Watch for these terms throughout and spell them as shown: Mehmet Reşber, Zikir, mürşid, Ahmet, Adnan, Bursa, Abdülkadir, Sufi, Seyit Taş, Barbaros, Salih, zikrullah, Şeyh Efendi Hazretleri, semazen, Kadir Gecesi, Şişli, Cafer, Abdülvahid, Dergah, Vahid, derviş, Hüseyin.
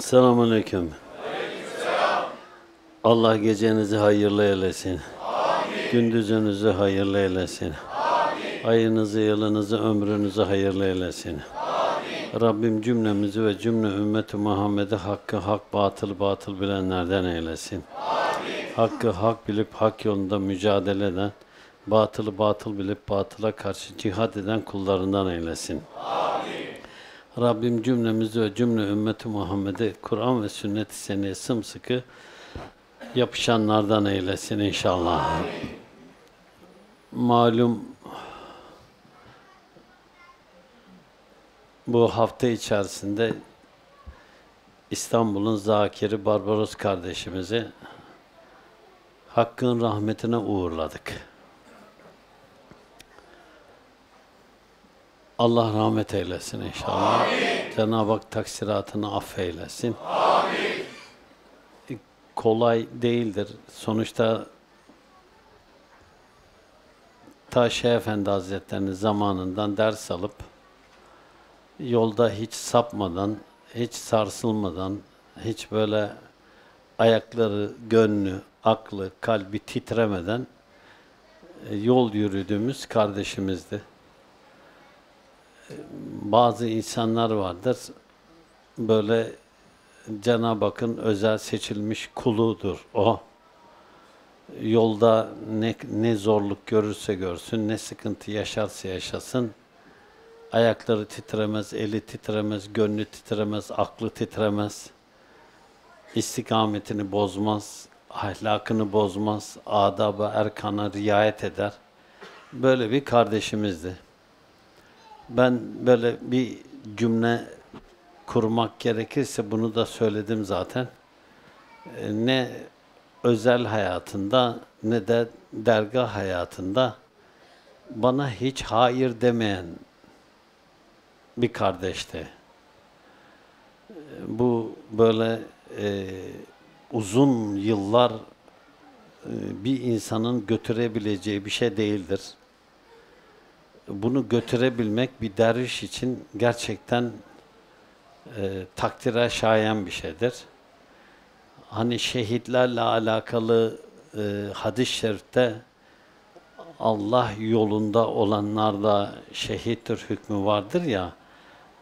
Selamünaleyküm. Aleykümselam. Allah gecenizi hayırlı eylesin. Amin. Gündüzünüzü hayırlı eylesin. Amin. Ayınızı, yılınızı, ömrünüzü hayırlı eylesin. Amin. Rabbim cümlemizi ve cümle ümmeti Muhammed'i hakkı hak, batılı batıl bilenlerden eylesin. Amin. Hakkı hak bilip hak yolunda mücadele eden, batılı batıl bilip batıla karşı cihat eden kullarından eylesin. Amin. Rabbim cümlemizi ve cümle ümmeti Muhammed'e Kur'an ve sünnet-i seneye sımsıkı yapışanlardan eylesin inşallah. Amin. Malum bu hafta içerisinde İstanbul'un zakiri Barbaros kardeşimizi Hakk'ın rahmetine uğurladık. Allah rahmet eylesin inşallah. Cenab-ı Hak taksiratını affeylesin. Amin. Kolay değildir. Sonuçta ta Şeyh Efendi Hazretleri'nin zamanından ders alıp yolda hiç sapmadan, hiç sarsılmadan, hiç böyle ayakları, gönlü, aklı, kalbi titremeden yol yürüdüğümüz kardeşimizdi. Bazı insanlar vardır, böyle Cenab-ı Hakk'ın özel seçilmiş kuludur o. Yolda ne zorluk görürse görsün, ne sıkıntı yaşarsa yaşasın, ayakları titremez, eli titremez, gönlü titremez, aklı titremez, istikametini bozmaz, ahlakını bozmaz, adaba, erkana riayet eder. Böyle bir kardeşimizdi. Ben böyle bir cümle kurmak gerekirse bunu da söyledim zaten. Ne özel hayatında ne de dergah hayatında bana hiç hayır demeyen bir kardeşti. Bu böyle uzun yıllar bir insanın götürebileceği bir şey değildir. Bunu götürebilmek bir derviş için gerçekten takdire şayan bir şeydir. Hani şehitlerle alakalı hadis-i şerifte Allah yolunda olanlarda şehittir hükmü vardır ya,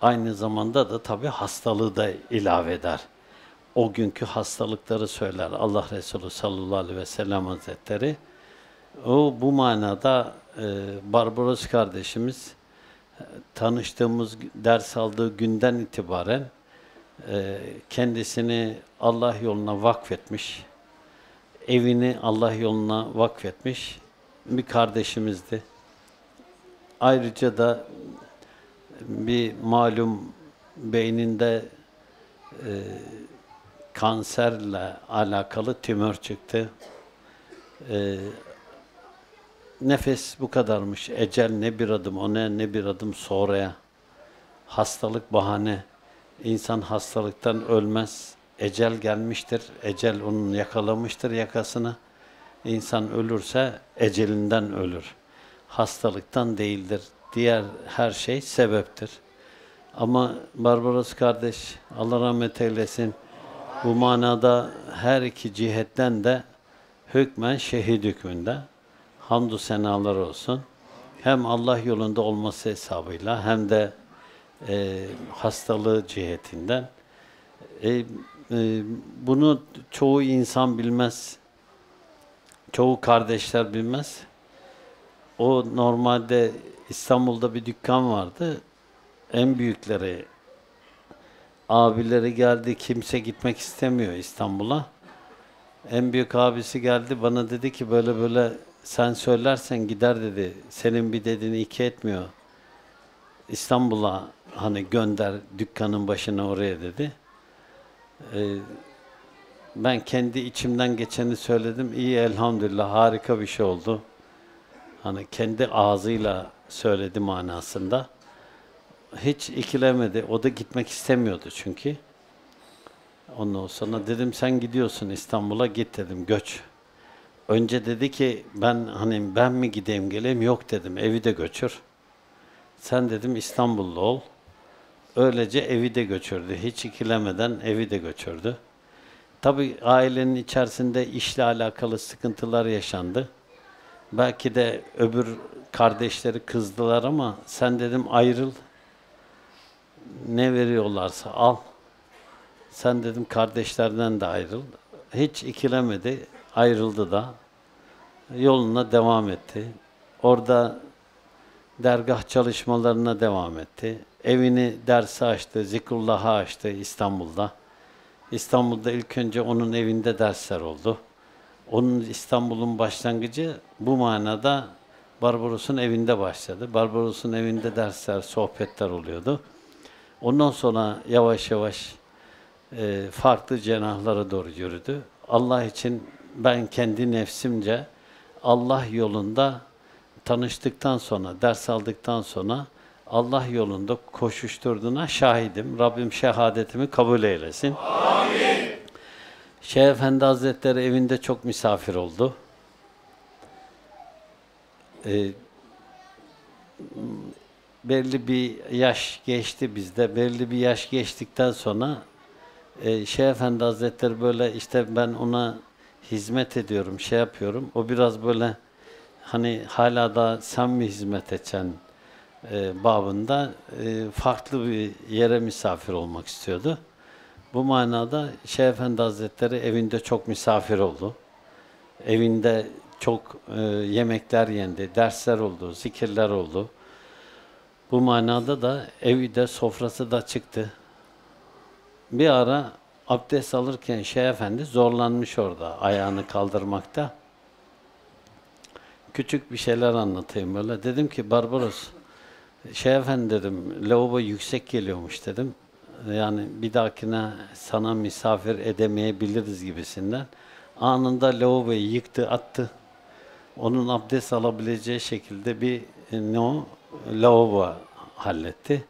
aynı zamanda da tabi hastalığı da ilave eder. O günkü hastalıkları söyler Allah Resulü sallallahu aleyhi ve sellem Hazretleri. O bu manada Barbaros kardeşimiz tanıştığımız, ders aldığı günden itibaren kendisini Allah yoluna vakfetmiş, evini Allah yoluna vakfetmiş bir kardeşimizdi. Ayrıca da bir malum beyninde kanserle alakalı tümör çıktı. Nefes bu kadarmış, ecel ne bir adım ona ne bir adım sonraya. Hastalık bahane, insan hastalıktan ölmez. Ecel gelmiştir, ecel onun yakalamıştır yakasını. İnsan ölürse ecelinden ölür. Hastalıktan değildir, diğer her şey sebeptir. Ama Barbaros kardeş, Allah rahmet eylesin, bu manada her iki cihetten de hükmen şehit hükmünde. Hamdü senalar olsun. Hem Allah yolunda olması hesabıyla hem de hastalığı cihetinden. Bunu çoğu insan bilmez. Çoğu kardeşler bilmez. O normalde İstanbul'da bir dükkan vardı. En büyükleri, abileri geldi. Kimse gitmek istemiyor İstanbul'a. En büyük abisi geldi. Bana dedi ki böyle böyle sen söylersen gider dedi. Senin bir dediğini iki etmiyor. İstanbul'a hani gönder dükkanın başına oraya dedi. Ben kendi içimden geçeni söyledim. İyi elhamdülillah harika bir şey oldu. Hani kendi ağzıyla söyledi manasında. Hiç ikilemedi. O da gitmek istemiyordu çünkü. Ondan sonra dedim sen gidiyorsun İstanbul'a git dedim göç. Önce dedi ki ben mi gideyim geleyim, yok dedim evi de göçür. Sen dedim İstanbullu ol. Öylece evi de göçürdü. Hiç ikilemeden evi de göçürdü. Tabii ailenin içerisinde işle alakalı sıkıntılar yaşandı. Belki de öbür kardeşleri kızdılar ama sen dedim ayrıl. Ne veriyorlarsa al. Sen dedim kardeşlerden de ayrıl. Hiç ikilemedi. Ayrıldı da. Yoluna devam etti. Orada dergah çalışmalarına devam etti. Evini derse açtı, zikrullah'a açtı İstanbul'da. İstanbul'da ilk önce onun evinde dersler oldu. Onun İstanbul'un başlangıcı bu manada Barbaros'un evinde başladı. Barbaros'un evinde dersler, sohbetler oluyordu. Ondan sonra yavaş yavaş farklı cenahlara doğru yürüdü. Allah için ben kendi nefsimce Allah yolunda tanıştıktan sonra, ders aldıktan sonra Allah yolunda koşuşturduğuna şahidim. Rabbim şehadetimi kabul eylesin. Amin. Şeyh Efendi Hazretleri evinde çok misafir oldu. Belli bir yaş geçti bizde. Belli bir yaş geçtikten sonra Şeyh Efendi Hazretleri böyle işte ben ona hizmet ediyorum, şey yapıyorum. O biraz böyle hani hala da sen mi hizmet edeceksin babında farklı bir yere misafir olmak istiyordu. Bu manada Şeyh Efendi Hazretleri evinde çok misafir oldu. Evinde çok yemekler yendi, dersler oldu, zikirler oldu. Bu manada da evi de sofrası da çıktı. Bir ara abdest alırken Şeyh Efendi zorlanmış orada ayağını kaldırmakta. Küçük bir şeyler anlatayım böyle. Dedim ki Barbaros, Şeyh Efendi dedim, lavabo yüksek geliyormuş dedim. Yani bir dahakine sana misafir edemeyebiliriz gibisinden. Anında lavaboyu yıktı, attı. Onun abdest alabileceği şekilde bir lavabo halletti.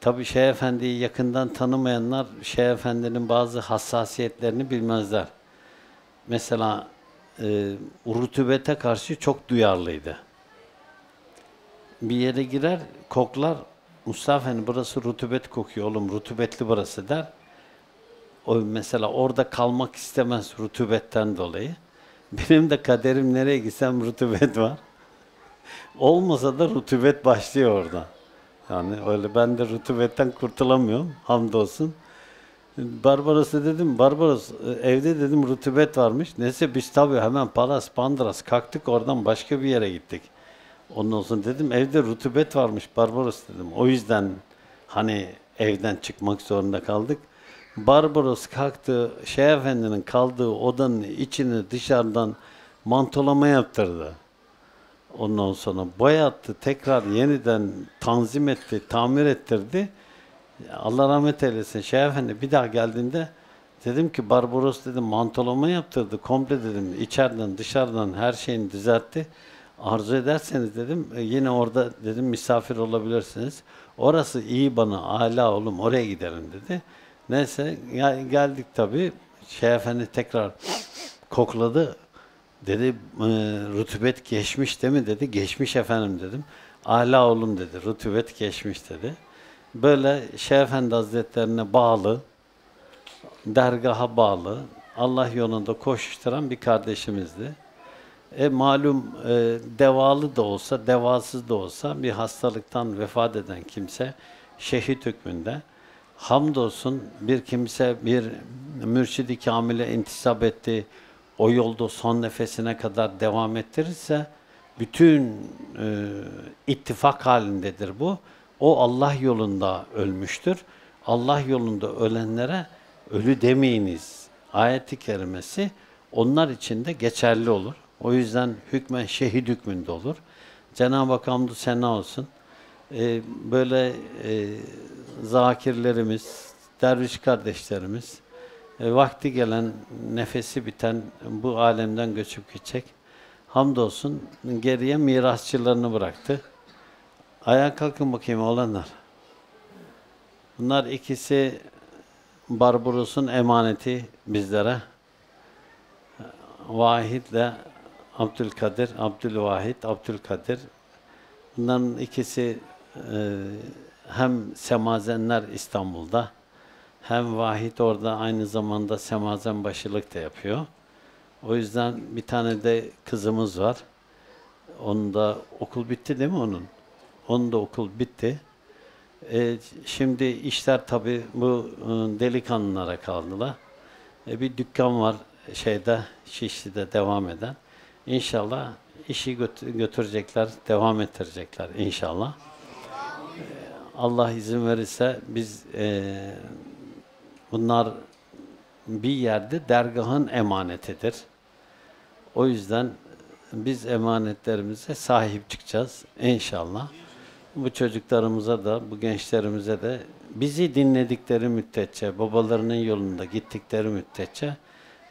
Tabii Şeyh Efendi'yi yakından tanımayanlar Şeyh Efendi'nin bazı hassasiyetlerini bilmezler. Mesela rutubete karşı çok duyarlıydı. Bir yere girer, koklar, Mustafa Efendi burası rutubet kokuyor oğlum, rutubetli burası der. O mesela orada kalmak istemez rutubetten dolayı. Benim de kaderim nereye gitsem rutubet var. Olmasa da rutubet başlıyor orada. Yani öyle ben de rutubetten kurtulamıyorum, hamdolsun. Barbaros'a dedim, Barbaros evde dedim rutubet varmış. Neyse biz tabii hemen palas pandıras kalktık, oradan başka bir yere gittik. Ondan sonra dedim evde rutubet varmış Barbaros dedim. O yüzden hani evden çıkmak zorunda kaldık. Barbaros kalktı, Şeyh Efendi'nin kaldığı odanın içini dışarıdan mantolama yaptırdı. Ondan sonra boyattı, tekrar yeniden tanzim etti, tamir ettirdi. Allah rahmet eylesin Şeyh Efendi bir daha geldiğinde dedim ki Barbaros dedim mantolama yaptırdı, komple dedim içeriden dışarıdan her şeyini düzeltti. Arzu ederseniz dedim yine orada dedim misafir olabilirsiniz. Orası iyi bana, âlâ oğlum oraya gidelim dedi. Neyse geldik tabii. Şeyh Efendi tekrar kokladı. Dedi rutubet geçmiş değil mi dedi. Geçmiş efendim dedim. Âlâ oğlum dedi rutubet geçmiş dedi. Böyle Şeyh Efendi Hazretlerine bağlı, dergaha bağlı, Allah yolunda koşuşturan bir kardeşimizdi. Malum devalı da olsa, devasız da olsa bir hastalıktan vefat eden kimse şehit hükmünde. Hamdolsun bir kimse bir mürşid-i kamile intisap etti, o yolda son nefesine kadar devam ettirirse bütün ittifak halindedir bu. O Allah yolunda ölmüştür. Allah yolunda ölenlere ölü demeyiniz ayet-i kerimesi onlar için de geçerli olur. O yüzden hükmen şehit hükmünde olur. Cenab-ı Hak hamdü sena olsun. Böyle zakirlerimiz, derviş kardeşlerimiz, vakti gelen, nefesi biten bu alemden göçüp gidecek. Hamdolsun geriye mirasçılarını bıraktı. Ayağa kalkın bakayım olanlar. Bunlar ikisi Barbaros'un emaneti bizlere. Vahid'le Abdülkadir, Abdülvahid, Abdülkadir. Bunların ikisi hem semazenler İstanbul'da, hem Vahid orada aynı zamanda semazen başılık da yapıyor. O yüzden bir tane de kızımız var. Onun da okul bitti değil mi onun? Onun da okul bitti. Şimdi işler tabii bu delikanlılara kaldılar. Bir dükkan var şeyde, Şişli'de devam eden. İnşallah işi götürecekler, devam ettirecekler inşallah. Allah izin verirse biz bunlar bir yerde dergahın emanetidir. O yüzden biz emanetlerimize sahip çıkacağız inşallah. Bu çocuklarımıza da, bu gençlerimize de bizi dinledikleri müddetçe, babalarının yolunda gittikleri müddetçe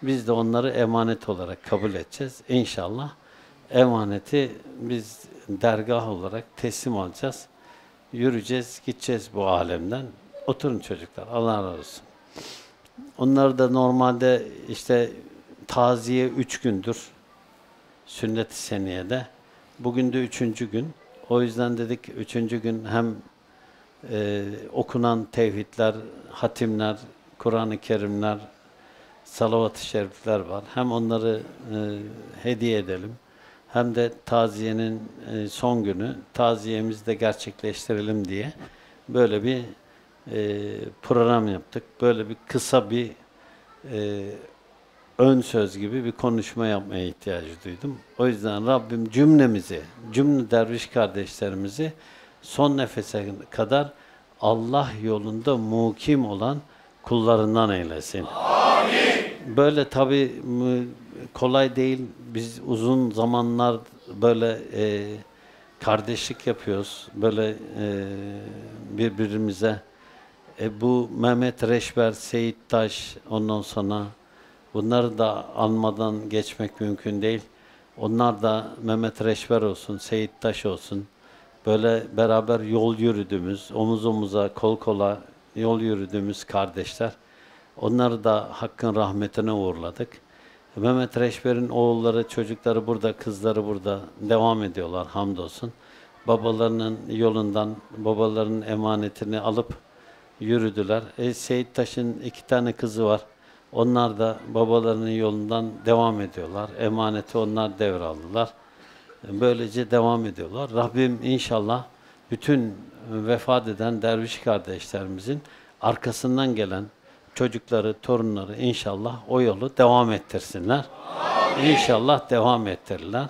biz de onları emanet olarak kabul edeceğiz. İnşallah emaneti biz dergah olarak teslim alacağız. Yürüyeceğiz, gideceğiz bu alemden. Oturun çocuklar, Allah razı olsun. Onlar da normalde işte taziye 3 gündür, sünnet-i seniyede. Bugün de 3. gün. O yüzden dedik 3. gün hem okunan tevhidler, hatimler, Kur'an-ı Kerimler, salavat-ı şerifler var. Hem onları hediye edelim, hem de taziyenin son günü, taziyemizi de gerçekleştirelim diye böyle bir program yaptık. Böyle bir kısa bir ön söz gibi bir konuşma yapmaya ihtiyacı duydum. O yüzden Rabbim cümlemizi, cümle derviş kardeşlerimizi son nefese kadar Allah yolunda mukim olan kullarından eylesin. Amin. Böyle tabii kolay değil. Biz uzun zamanlar böyle kardeşlik yapıyoruz. Böyle birbirimize. Bu Mehmet Reşber, Seyit Taş, ondan sonra bunları da anmadan geçmek mümkün değil. Onlar da Mehmet Reşber olsun, Seyit Taş olsun. Böyle beraber yol yürüdüğümüz, omuz omuza, kol kola yol yürüdüğümüz kardeşler. Onları da Hakk'ın rahmetine uğurladık. Mehmet Reşber'in oğulları, çocukları burada, kızları burada devam ediyorlar hamdolsun. Babalarının yolundan, babalarının emanetini alıp yürüdüler. Seyit Taş'ın 2 tane kızı var. Onlar da babalarının yolundan devam ediyorlar. Emaneti onlar devraldılar. Böylece devam ediyorlar. Rabbim inşallah bütün vefat eden derviş kardeşlerimizin arkasından gelen çocukları, torunları inşallah o yolu devam ettirsinler. Amin. İnşallah devam ettirirler.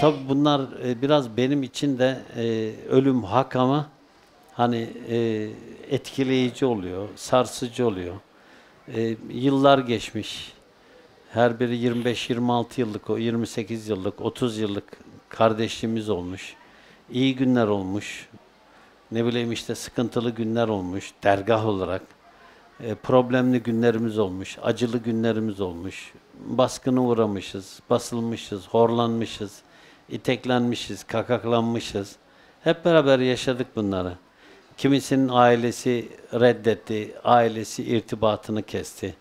Tabi bunlar biraz benim için de ölüm hak ama hani etkileyici oluyor, sarsıcı oluyor. Yıllar geçmiş. Her biri 25-26 yıllık, o 28 yıllık, 30 yıllık kardeşliğimiz olmuş. İyi günler olmuş. Ne bileyim işte sıkıntılı günler olmuş dergah olarak. Problemli günlerimiz olmuş, acılı günlerimiz olmuş. Baskına uğramışız, basılmışız, horlanmışız, iteklenmişiz, kakaklanmışız. Hep beraber yaşadık bunları. Kimisinin ailesi reddetti, ailesi irtibatını kesti.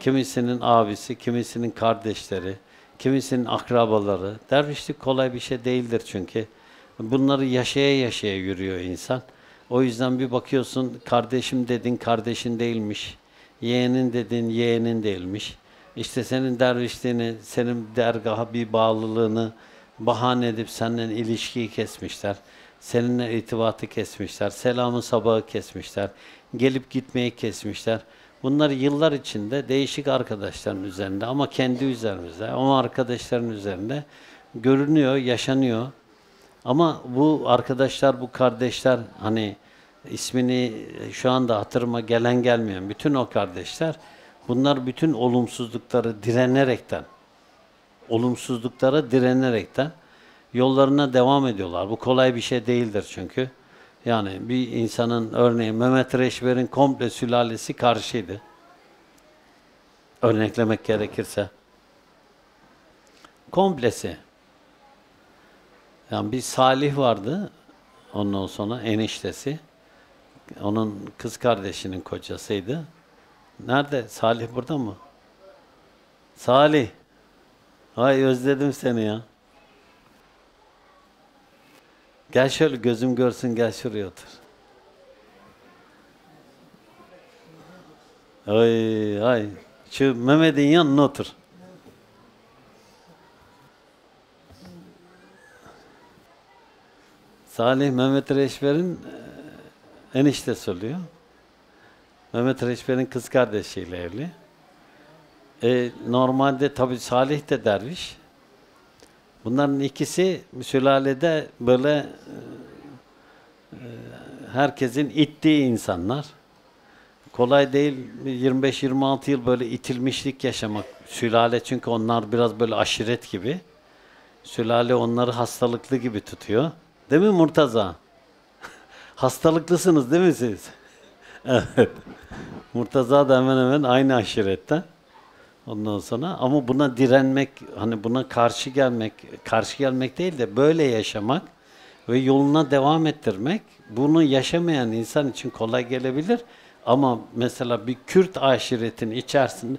Kimisinin abisi, kimisinin kardeşleri, kimisinin akrabaları. Dervişlik kolay bir şey değildir çünkü. Bunları yaşaya yaşaya yürüyor insan. O yüzden bir bakıyorsun, kardeşim dedin, kardeşin değilmiş. Yeğenin dedin, yeğenin değilmiş. İşte senin dervişliğini, senin dergaha bir bağlılığını bahane edip senden ilişkiyi kesmişler. Seninle irtibatı kesmişler, selamı sabahı kesmişler, gelip gitmeyi kesmişler. Bunlar yıllar içinde değişik arkadaşların üzerinde ama kendi üzerimizde, ama arkadaşların üzerinde görünüyor, yaşanıyor. Ama bu arkadaşlar, bu kardeşler, hani ismini şu anda hatırıma gelen gelmeyen bütün o kardeşler, bunlar bütün olumsuzlukları direnerekten, yollarına devam ediyorlar. Bu kolay bir şey değildir çünkü. Yani bir insanın, örneğin Mehmet Reşber'in komple sülalesi karşıydı. Örneklemek gerekirse. Komplesi. Yani bir Salih vardı. Ondan sonra eniştesi. Onun kız kardeşinin kocasıydı. Nerede? Salih burada mı? Salih. Ay özledim seni ya. Gel şöyle gözüm görsün, gel şuraya otur. Ay ay. Şu Mehmet'in yanına otur. Salih Mehmet Reşber'in eniştesi oluyor. Mehmet Reşber'in kız kardeşiyle evli. Normalde tabii Salih de derviş. Bunların ikisi sülalede böyle herkesin ittiği insanlar. Kolay değil, 25-26 yıl böyle itilmişlik yaşamak sülale, çünkü onlar biraz böyle aşiret gibi. Sülale onları hastalıklı gibi tutuyor. Değil mi Murtaza? Hastalıklısınız değil mi siz? Evet. Murtaza da hemen hemen aynı aşiretten. Ondan sonra ama buna direnmek, hani buna karşı gelmek değil de böyle yaşamak ve yoluna devam ettirmek, bunu yaşamayan insan için kolay gelebilir. Ama mesela bir Kürt aşiretin içerisinde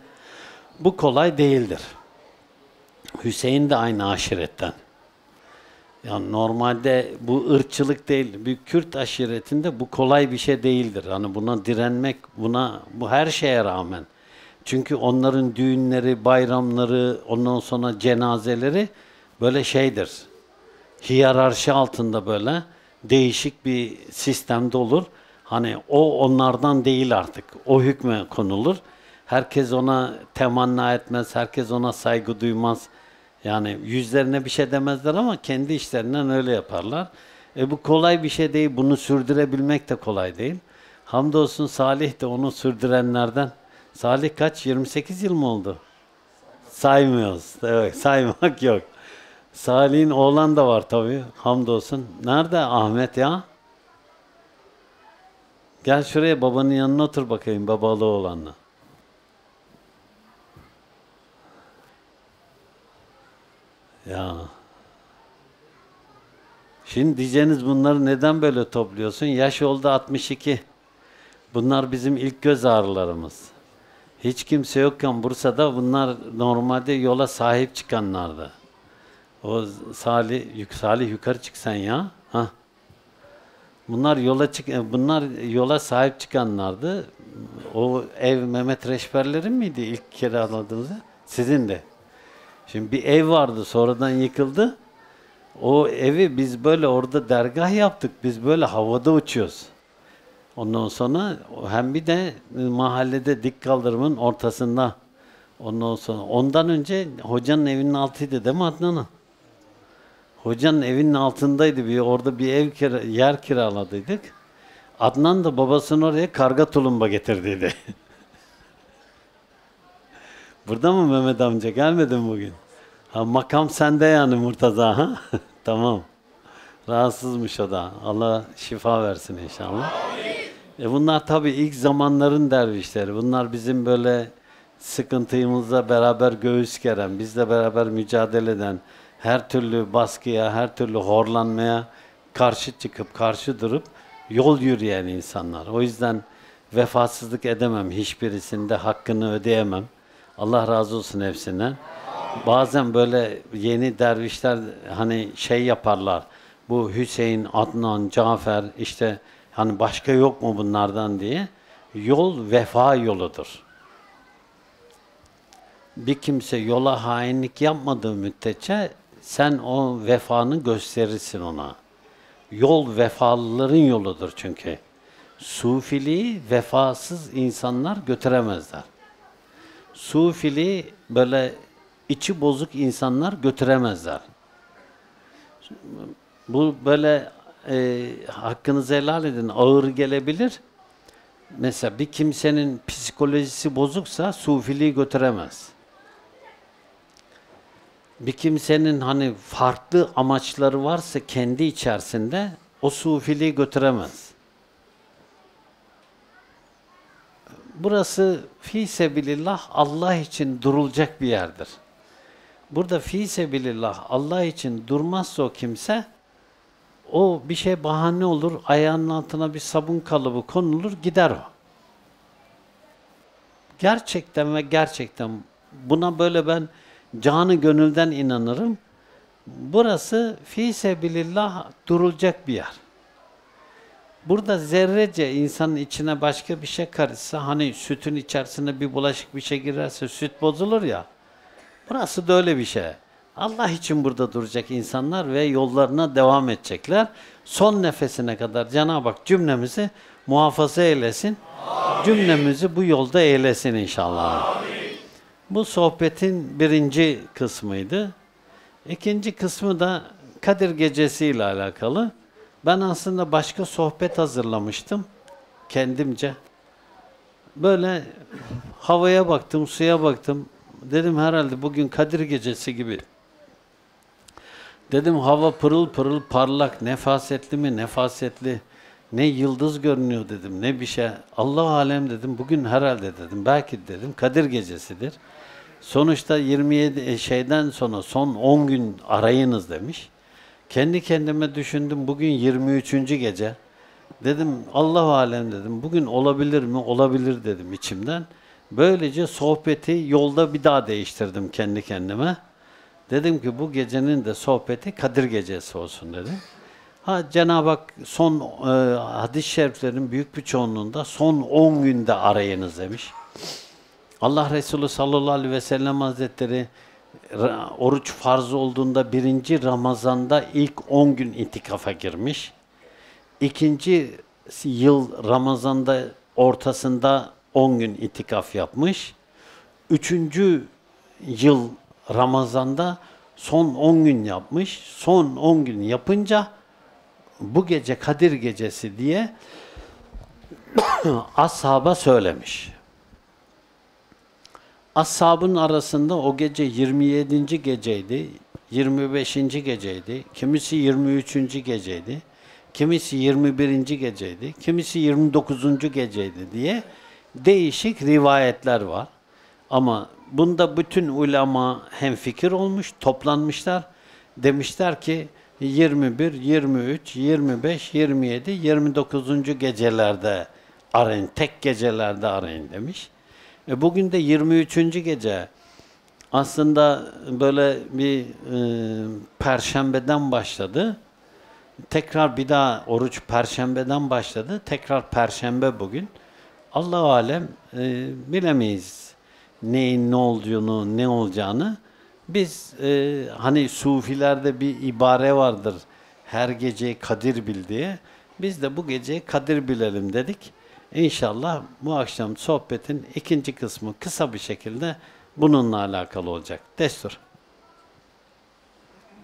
bu kolay değildir. Hüseyin de aynı aşiretten. Yani normalde bu ırkçılık değil, bir Kürt aşiretinde bu kolay bir şey değildir. Hani buna direnmek, bu her şeye rağmen. Çünkü onların düğünleri, bayramları, ondan sonra cenazeleri böyle şeydir. Hiyerarşi altında böyle değişik bir sistemde olur. Hani o onlardan değil artık. O hükme konulur. Herkes ona temanna etmez, herkes ona saygı duymaz. Yani yüzlerine bir şey demezler ama kendi işlerinden öyle yaparlar. Bu kolay bir şey değil. Bunu sürdürebilmek de kolay değil. Hamdolsun Salih de onu sürdürenlerden. Salih kaç? 28 yıl mı oldu? Saymıyoruz. Evet, saymak yok. Salih'in oğlan da var tabii. Hamdolsun. Nerede Ahmet ya? Gel şuraya, babanın yanına otur bakayım, babalı oğlanla. Ya. Şimdi diyeceğiniz bunları neden böyle topluyorsun? Yaş oldu 62. Bunlar bizim ilk göz ağrılarımız. Hiç kimse yokken Bursa'da bunlar normalde yola sahip çıkanlardı. O Salih yukarı çık sen ya. Hah. Bunlar yola sahip çıkanlardı. O ev Mehmet Reşber'lerin miydi ilk kere aldığınızda? Sizin de. Şimdi bir ev vardı, sonradan yıkıldı. O evi biz böyle orada dergah yaptık. Biz böyle havada uçuyoruz. Ondan sonra hem bir de mahallede dik kaldırımın ortasında. Ondan sonra ondan önce hocanın evinin altıydı değil mi Adnan'ın? Hocanın evinin altındaydı. Orada bir yer kiraladıydık. Adnan da babasını oraya karga tulumba getirdiydi. Burada mı Mehmet amca? Gelmedin bugün? Ha, makam sende yani Murtaza. Ha? Tamam. Rahatsızmış o da. Allah şifa versin inşallah. Bunlar tabii ilk zamanların dervişleri. Bunlar bizim böyle sıkıntımızla beraber göğüs geren, bizle beraber mücadele eden, her türlü baskıya, her türlü horlanmaya karşı çıkıp, karşı durup yol yürüyen insanlar. O yüzden vefasızlık edemem, hiçbirisinde hakkını ödeyemem. Allah razı olsun hepsinden. Bazen böyle yeni dervişler hani şey yaparlar, bu Hüseyin, Adnan, Cafer, işte hani başka yok mu bunlardan diye. Yol vefa yoludur. Bir kimse yola hainlik yapmadığı müddetçe sen o vefanı gösterirsin ona. Yol vefalıların yoludur çünkü. Sufiliği vefasız insanlar götüremezler. Sufiliği böyle içi bozuk insanlar götüremezler. Bu böyle hakkınızı helal edin, ağır gelebilir. Mesela bir kimsenin psikolojisi bozuksa sufiliği götüremez. Bir kimsenin hani farklı amaçları varsa kendi içerisinde o sufiliği götüremez. Burası fîsebilillah, Allah için durulacak bir yerdir. Burada fîsebilillah, Allah için durmazsa o kimse, o bir şey bahane olur, ayağının altına bir sabun kalıbı konulur, gider o. Gerçekten ve gerçekten buna böyle ben canı gönülden inanırım. Burası fîsebilillah durulacak bir yer. Burada zerrece insanın içine başka bir şey karışsa, hani sütün içerisine bir bulaşık bir şey girerse süt bozulur ya, burası da öyle bir şey. Allah için burada duracak insanlar ve yollarına devam edecekler. Son nefesine kadar Cenab-ı Hak cümlemizi muhafaza eylesin. Amin. Cümlemizi bu yolda eylesin inşallah. Amin. Bu sohbetin birinci kısmıydı. İkinci kısmı da Kadir Gecesi ile alakalı. Ben aslında başka sohbet hazırlamıştım kendimce. Böyle havaya baktım, suya baktım. Dedim herhalde bugün Kadir Gecesi gibi. Dedim hava pırıl pırıl parlak, nefasetli mi nefasetli, ne yıldız görünüyor dedim, ne bir şey. Allah alem dedim, bugün herhalde dedim, belki dedim Kadir Gecesidir. Sonuçta 27 şeyden sonra son 10 gün arayınız demiş. Kendi kendime düşündüm, bugün 23. gece. Dedim Allah alem dedim, bugün olabilir mi? Olabilir dedim içimden. Böylece sohbeti yolda bir daha değiştirdim kendi kendime. Dedim ki bu gecenin de sohbeti Kadir Gecesi olsun dedim. Ha, Cenab-ı Hak son hadis-i şeriflerin büyük bir çoğunluğunda son 10 günde arayınız demiş. Allah Resulü sallallahu aleyhi ve sellem Hazretleri oruç farz olduğunda 1. Ramazan'da ilk 10 gün itikafa girmiş. 2. yıl Ramazan'da ortasında 10 gün itikaf yapmış. 3. yıl Ramazan'da son 10 gün yapmış. Son 10 gün yapınca bu gece Kadir Gecesi diye ashaba söylemiş. Ashabın arasında o gece 27. geceydi, 25. geceydi, kimisi 23. geceydi, kimisi 21. geceydi, kimisi 29. geceydi diye değişik rivayetler var. Ama bunda bütün ulema hemfikir olmuş, toplanmışlar. Demişler ki 21, 23, 25, 27, 29. gecelerde arayın, tek gecelerde arayın demiş. Bugün de 23. gece. Aslında böyle bir perşembeden başladı. Tekrar bir daha oruç perşembeden başladı. Tekrar perşembe bugün. Allah-u alem bilemeyiz neyin ne olduğunu, ne olacağını. Biz hani Sufilerde bir ibare vardır, her geceyi Kadir bil diye. Biz de bu geceyi Kadir bilelim dedik. İnşallah bu akşam sohbetin ikinci kısmı kısa bir şekilde bununla alakalı olacak. Destur.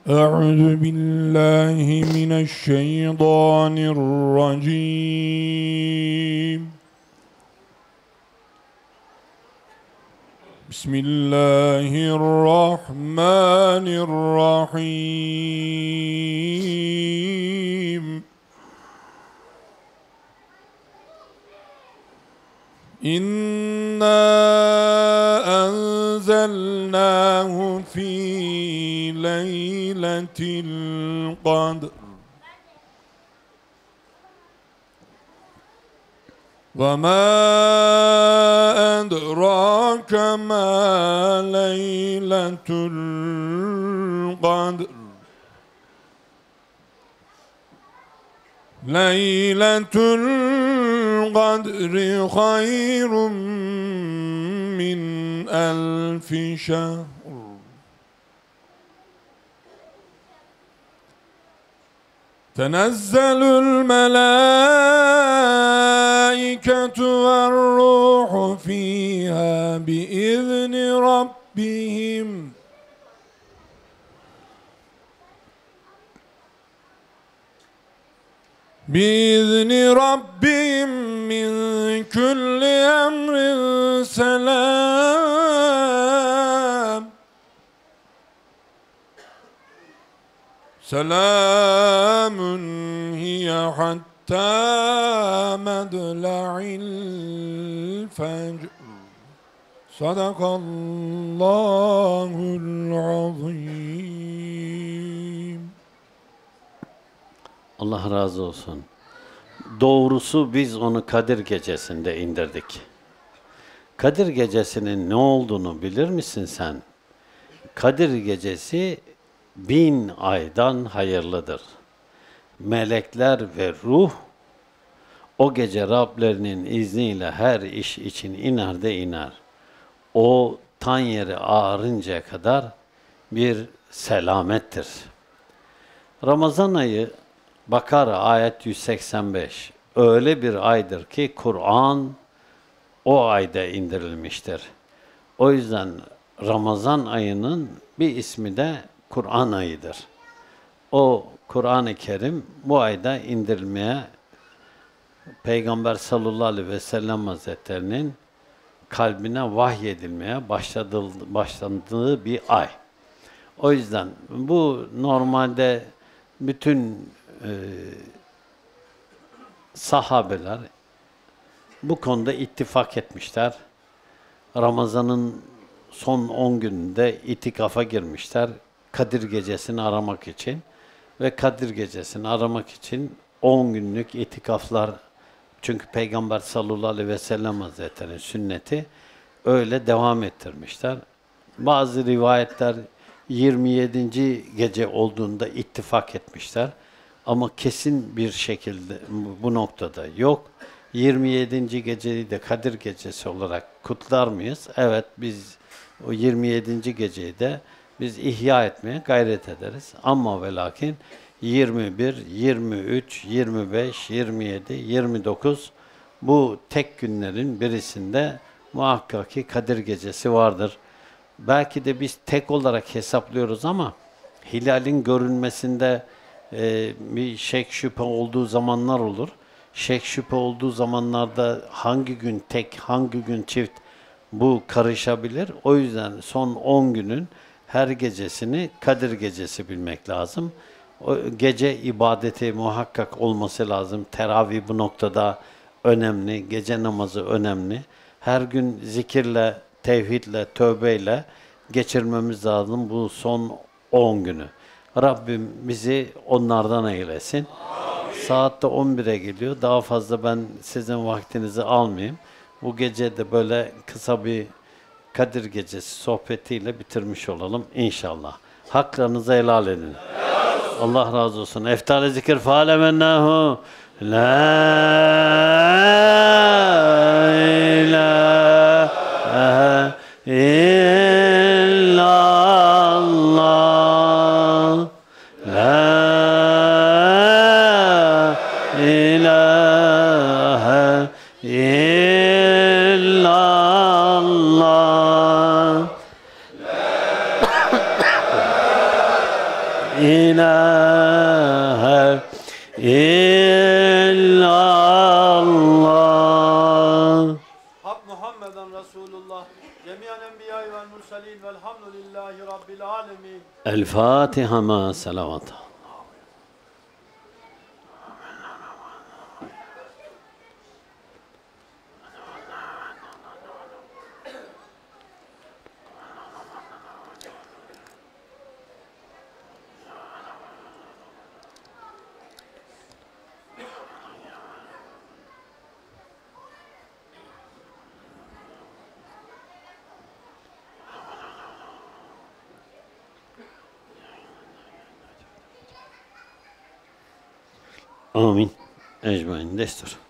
Eûzü billahi mineşşeytanirracim. Bismillahirrahmanirrahim. İnna enzelnâhu fî leyletil kadr. وَمَا أَدْرَاكَ مَا لَيْلَةُ الْقَدْرِ لَيْلَةُ الْقَدْرِ خَيْرٌ مِّنْ أَلْفِ شَهْرٍ تنزل الملائكة والروح فيها بإذن ربهم من كل أمر سلام هي حتى مدلع الفجر صدق الله العظيم. Allah razı olsun. Doğrusu biz onu Kadir Gecesi'nde indirdik. Kadir Gecesi'nin ne olduğunu bilir misin sen? Kadir Gecesi 1000 aydan hayırlıdır. Melekler ve ruh O gece Rablerinin izniyle her iş için iner de iner. O tan yeri ağarıncaya kadar bir selamettir. Ramazan ayı Bakara ayet 185 öyle bir aydır ki Kur'an o ayda indirilmiştir. O yüzden Ramazan ayının bir ismi de Kur'an ayıdır. O Kur'an-ı Kerim bu ayda indirilmeye Peygamber sallallahu aleyhi ve sellem Hazretlerinin kalbine vahyedilmeye başlandığı bir ay. O yüzden bu normalde bütün sahabeler bu konuda ittifak etmişler. Ramazan'ın son 10 gününde itikafa girmişler Kadir Gecesi'ni aramak için ve Kadir Gecesi'ni aramak için 10 günlük itikaflar. Çünkü Peygamber sallallahu aleyhi ve sellem Hazretleri'nin sünneti öyle devam ettirmişler. Bazı rivayetler 27. gece olduğunda ittifak etmişler. Ama kesin bir şekilde bu noktada yok. 27. geceyi de Kadir Gecesi olarak kutlar mıyız? Evet, biz o 27. geceyi de biz ihya etmeye gayret ederiz. Ama ve lakin 21, 23, 25, 27, 29 bu tek günlerin birisinde muhakkak ki Kadir Gecesi vardır. Belki de biz tek olarak hesaplıyoruz ama hilalin görünmesinde bir şek şüphe olduğu zamanlar olur. Şek şüphe olduğu zamanlarda hangi gün tek, hangi gün çift bu karışabilir. O yüzden son 10 günün her gecesini Kadir Gecesi bilmek lazım. O gece ibadeti muhakkak olması lazım. Teravih bu noktada önemli, gece namazı önemli. Her gün zikirle, tevhidle, tövbeyle geçirmemiz lazım bu son 10 günü. Rabbim bizi onlardan eylesin. Amin. Saat de 11'e geliyor. Daha fazla ben sizin vaktinizi almayayım. Bu gece de böyle kısa bir Kadir Gecesi sohbetiyle bitirmiş olalım inşallah. Haklarınızı helal edin. Allah razı olsun. Eftal-i zikir fâlemennâhu lâ ilâhe illallah lâ ilâhe illallah lâ ilâhe illallah. Hak Muhammeden Resulullah. Cemiyen enbiya ve mursalin velhamdülillahi rabbil alemin. El Fatiha ma salavat. Amin. Ecmaîn destur.